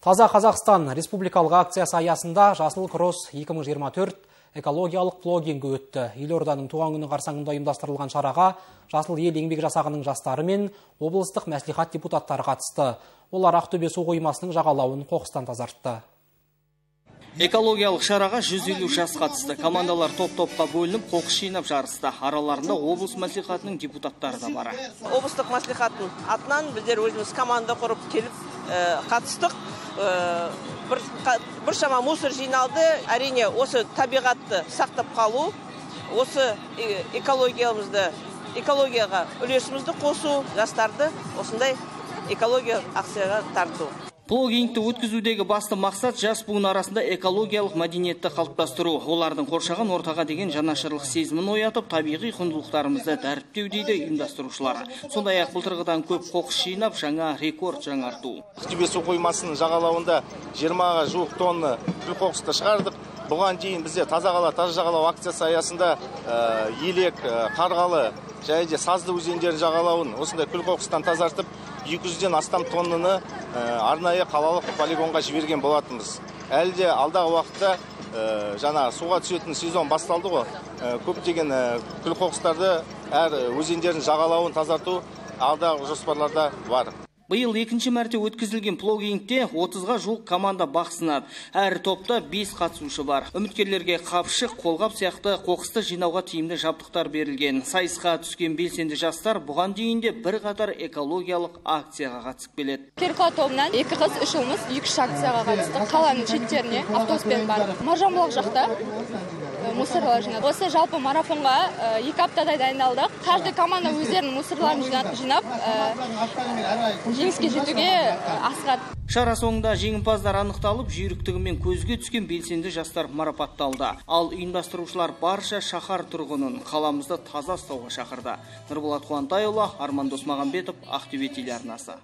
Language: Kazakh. Таза Қазақстан республикалық акциясы аясында Жасыл Крос 2024 экологиялық блогингі өтті. Елорданың туған күні қарсаңында ұйымдастырылған шараға Жасыл ел еңбек жасағының жастары мен облыстық мәслихат депутаттары қатысты. Олар Ақтөбе су қоймасының жағалауын қоқыстан тазартты. Экологиялық шараға 150 жас қатысты. Командалар топ-топқа бөлініп, қоқыс жинап жарысты. Араларында облыс мәслихатының депутаттары да бар. Облыстық мәслихаттың атынан біздер өзіміз команда құрып келіп қатыстық. Біршама мусор жиналды. Әрине, осы табиғатты сақтап қалу, осы экологияға үлесімізді қосу, жастарды осындай экология акцияға тарту. Блогингті өткізудегі басты мақсат жас буын арасында экологиялық мәдениетті қалыптастыру. Олардың қоршаған ортаға деген жанашырлық сезімін оятып, табиғи құндылықтарымызды дәріптеу дейді ұйымдастырушылар. Сондай-ақ былтырғыдан көп қоқыс жинап, жаңа рекорд жаңарту. Ақтөбе су қоймасының жағалауында 20-ға жуық тонны қоқысты шығардық. Бұған дейін бізде таза қала, таза жағалау акциясы аясында елек, қарғалы, және де сазды өзендерін жағалауын осындай күл қоқыстан тазартып 200-ден астам тоннаны арнайы қалалық полигонға жіберген болатынбыз. Әлі де алдағы уақытта жаңа суға түсетін сезон басталды ғой. Көптеген күл қоқыстарды әр өзендерін жағалауын тазарту алдағы жоспарларда бар. Биыл екінші мәрте өткізілген блогингте 30-ға жуық команда бақ сынады. Әр топта 5 қатысушы бар. Үміткерлерге қапшық, қолғап сияқты қоқысты жинауға тиімді жабдықтар берілген. Сайысқа түскен белсенді жастар бұған дейін де бірқатар экологиялық акцияға қатысып келеді. Керқа тобынан 2 қыз, 3 ұлмыз 2-3 акцияға қатысты. Қаланың шеттеріне автобуспен бардық. Маржанбұлақ жақта мусорлар жинады. Осы жалпы марафонға 2 аптадай дайындалдық. Каждый команда өздерінің мусорларын жинап жеңіске жетуге асығады. Шара соңында жеңімпаздар анықталып, жүйріктігімен көзге түскен белсенді жастар марапатталды. Ал ұйымдастырушылар барша шаһар тұрғынын қаламызды таза ұстауға шақырды. Нұрболат Қуантайұлы, Арман Досмағамбетов, Ақтөбе телеарнасы.